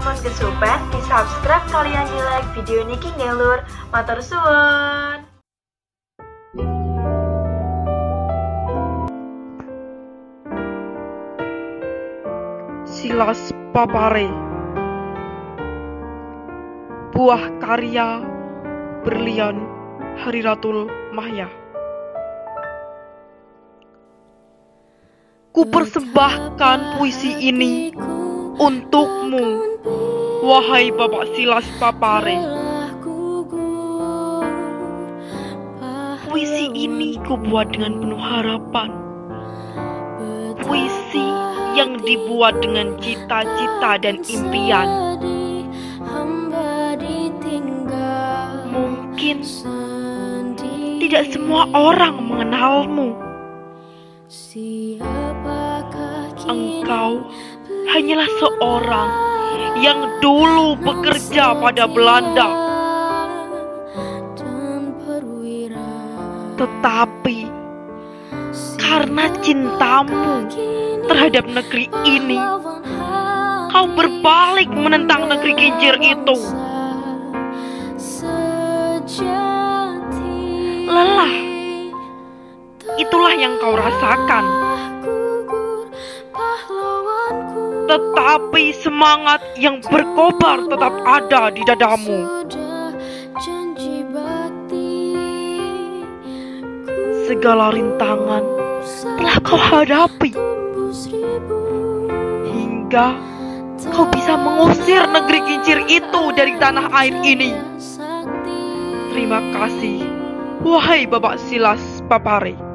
Amun kesupen, di subscribe kalian di like video Nicki nggih lur. Matur suwun. Silas Papare, buah karya Berlian Hariratul Mahya. Kupersembahkan puisi ini untukmu, wahai Bapak Silas Papare. Puisi ini kubuat dengan penuh harapan, puisi yang dibuat dengan cita-cita dan impian. Mungkin tidak semua orang mengenalmu. Engkau hanyalah seorang yang dulu bekerja pada Belanda, tetapi karena cintamu terhadap negeri ini, kau berbalik menentang negeri kincir itu. Lelah, itulah yang kau rasakan. Tetapi semangat yang berkobar tetap ada di dadamu. Segala rintangan telah kau hadapi, hingga kau bisa mengusir negeri kincir itu dari tanah air ini. Terima kasih, wahai Bapak Silas Papare.